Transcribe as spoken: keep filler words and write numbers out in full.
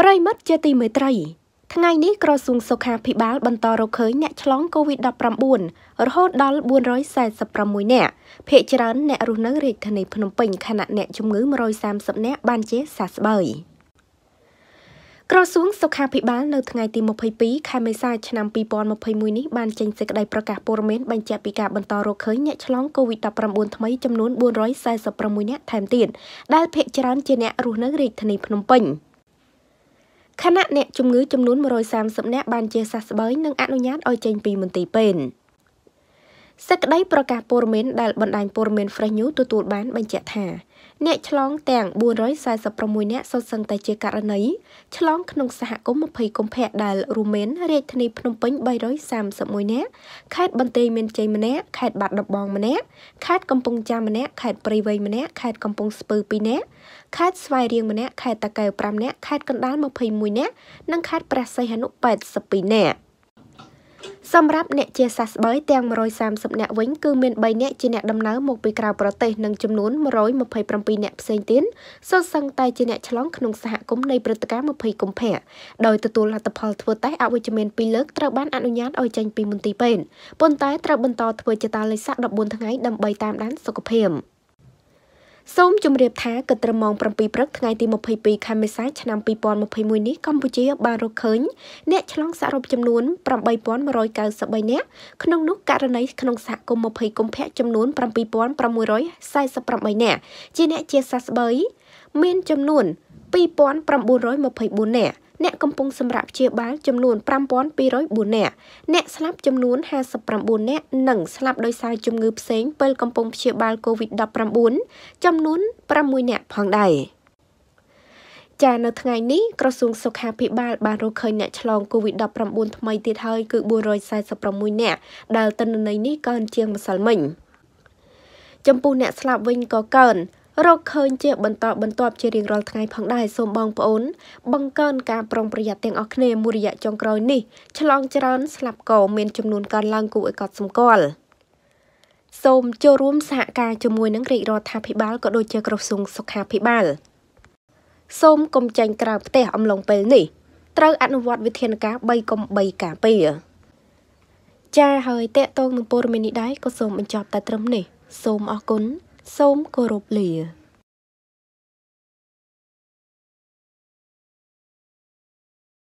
ปรายมัดเจตีเมตรัยทั้งไงนี้กระทรวงสุขาภิบาลบรรทอเราเคยแนะฉลองโควิดดับประบุนรอดดัลบุนร้อยแสนสับประมุยเนี่ยเพจร้านแนะรุนเรียกทนายพนมเป่งขณะแนะจมงื้อมรอยแซมสับแนะบานเจสาสเบยกระทรวงสุขาภิบาลในทั้งไงตีมภัยปีคาเมซายชนำปีปอนมภัยมุยนี้บานเจนเสกได้ประกาศโปรเมนบัญชีปีกาบรรทอเราเคยแนะฉลองโควิดดับประบุนทำไมจำนวนบุนร้อยแสนสับประมุยเนี่ยแถมตีนได้เพจร้านเจเนะรุนเรียกทนายพนมเป่งขณะเนจุมงื้อจำนวนมรอยสามสำแนบานเจสัสเบย์นังอนุญาตออยเจนปีมันตีเป็นสักได้ประกาศโปรเมนได้บันดาลโปรเมนฟรยุตัวตูดบ้านบัญชีถาเนฉลองแต่งบัวร้อยสายสับประมวยเนสสันแต่เจการนัยฉลองขนมสหกรมอภัยกรมแพทย์ได้รูเมนเรียกธนิพนมเป็นใบร้อยสามสับมวยเนคาดบันเตยเมนเจมันเนคาดบัตรดับบองมันเนคาดกำปงจามันเนคาดปริเวมันเนคาดกำปงสปือปีเนคาดสวายเรียงมันเนคาดตะเกียบปรามเนคาดกันด้านมภัยมวยเนนั่งคาดปราศยหนุปัดสปีเนสำหรับเนเจสัสเบย์แตงมรอยสามสับเนวิ้งคือเมนใบเนเจเนดำน้ำหมกปีกราวประเทศหนึ่งจำนวนมรอยมาภัยประปีเนเซนตินสดสังไตเจเนฉลองขนมสหกรมในประกาศมาภัยกรมแพทย์โดยตัวลัตพอลทัวไตเอาไว้จำเมนปีเลิกตระบ้านอนุญาตเอาใจปีมุนตีเป็นปนไตตระบันต่อทัวจตาเลยสักดับบนทั้งไงดำใบตามด้านสกเพียมส้มจุมเรียบท้ากระตระมองประปีพฤกษ์ไงตีมภัยปีคาเมซายชนำปีปอนมภัยมวยนี้กัมพูชีบาโรเคินเนฉลองสารบจำนวนประใบปอนมารอยเกาสบายเนขนมนุกการนัยขนมสะกมภัยกมแพะจำนวนประปีปอนประมวยร้อยไซสประใบเนเจเนเจสัสเบย์เมนจำนวนปีปอนประบุร้อยมภัยบุญเนเนกำปงสำหรับเชียบาจำนวนปรำปอนปีร้อยบุญเนเนสลับจำนวนห้าสิบปรำบุญเนหนึ่งสลับโดยสายจมงืบเซ็งเปิลกำปงเชียบาโควิดดับปรำบุญจำนวนปรำมวยเนพังใดจากในทั้งนี้กระทรวงสุขาภิบาลบาโรเคยเนฉลองโควิดดับปรำบุญทำไมตีไทยคือบัวรอยสายสปรำมวยเนดาวตันในนี้ก่อนเชียงมาสมิงจำปูเนสลับวิงก่อเกินเราเคยเจ็บบรรทบบรรทบเจริญเราทั้งไงพังได้สมบองปอนบังเกินการปรองประหยัดแตงออกเนมุริยะจงกรอยนี่ฉลองเจริญสลับเก่าเมนจำนวนการลังกูเอกอดสมกอลสมจะร่วมสหการจมวยนักเรียนรอทาพิบาลก็โดยเจกระทรวงสุขาภิบาลสมกรมจังกราบเตะอำลงไปนี่ตราอนุวัตวิเทียนกาใบกรมใบกาเปียใจหายเตะตรงมุนโปรเมนิได้ก็สมบรรจบแต่ตรมนี่สมอกุนส้มกรบเหลือ